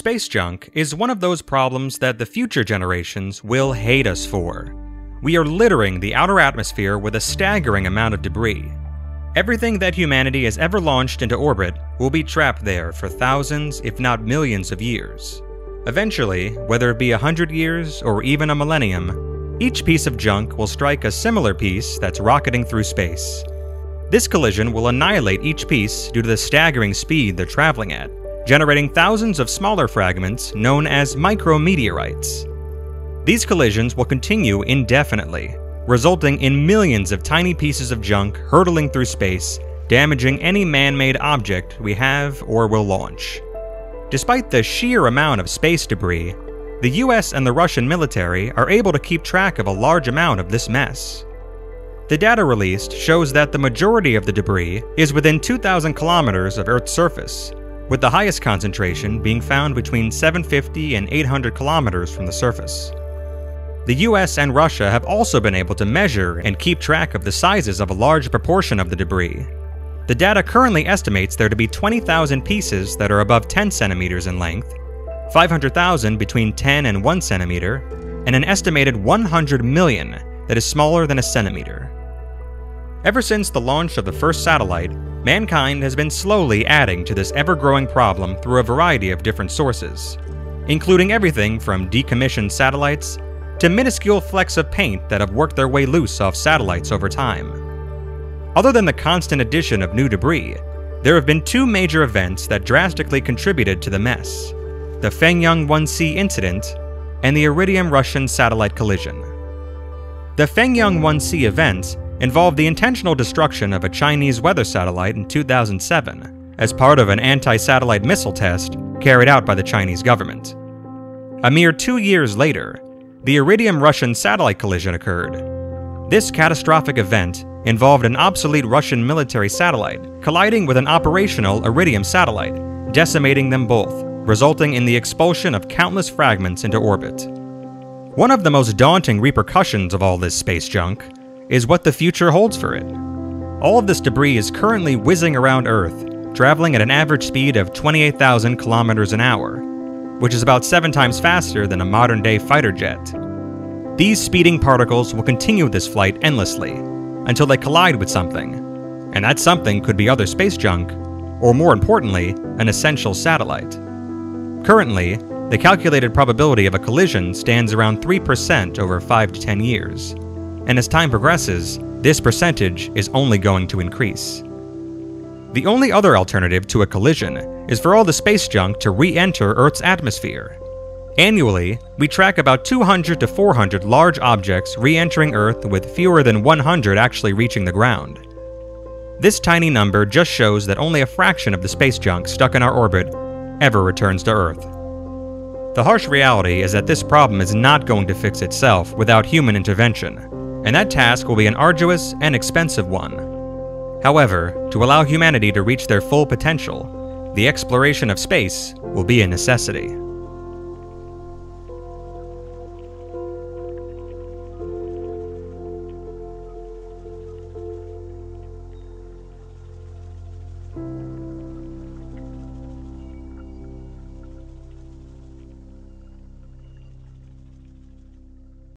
Space junk is one of those problems that the future generations will hate us for. We are littering the outer atmosphere with a staggering amount of debris. Everything that humanity has ever launched into orbit will be trapped there for thousands, if not millions of years. Eventually, whether it be 100 years or even a millennium, each piece of junk will strike a similar piece that's rocketing through space. This collision will annihilate each piece due to the staggering speed they're traveling at, generating thousands of smaller fragments known as micrometeorites. These collisions will continue indefinitely, resulting in millions of tiny pieces of junk hurtling through space, damaging any man-made object we have or will launch. Despite the sheer amount of space debris, the US and the Russian military are able to keep track of a large amount of this mess. The data released shows that the majority of the debris is within 2,000 kilometers of Earth's surface, with the highest concentration being found between 750 and 800 kilometers from the surface. The US and Russia have also been able to measure and keep track of the sizes of a large proportion of the debris. The data currently estimates there to be 20,000 pieces that are above 10 centimeters in length, 500,000 between 10 and 1 centimeter, and an estimated 100 million that is smaller than a centimeter. Ever since the launch of the first satellite, mankind has been slowly adding to this ever-growing problem through a variety of different sources, including everything from decommissioned satellites to minuscule flecks of paint that have worked their way loose off satellites over time. Other than the constant addition of new debris, there have been two major events that drastically contributed to the mess: the Fengyun-1C incident and the Iridium Russian satellite collision. The Fengyun-1C event involved the intentional destruction of a Chinese weather satellite in 2007 as part of an anti-satellite missile test carried out by the Chinese government. A mere 2 years later, the Iridium Russian satellite collision occurred. This catastrophic event involved an obsolete Russian military satellite colliding with an operational Iridium satellite, decimating them both, resulting in the expulsion of countless fragments into orbit. One of the most daunting repercussions of all this space junk is what the future holds for it. All of this debris is currently whizzing around Earth, traveling at an average speed of 28,000 kilometers an hour, which is about 7 times faster than a modern-day fighter jet. These speeding particles will continue this flight endlessly until they collide with something, and that something could be other space junk, or more importantly, an essential satellite. Currently, the calculated probability of a collision stands around 3% over 5 to 10 years. And as time progresses, this percentage is only going to increase. The only other alternative to a collision is for all the space junk to re-enter Earth's atmosphere. Annually, we track about 200 to 400 large objects re-entering Earth, with fewer than 100 actually reaching the ground. This tiny number just shows that only a fraction of the space junk stuck in our orbit ever returns to Earth. The harsh reality is that this problem is not going to fix itself without human intervention, and that task will be an arduous and expensive one. However, to allow humanity to reach their full potential, the exploration of space will be a necessity.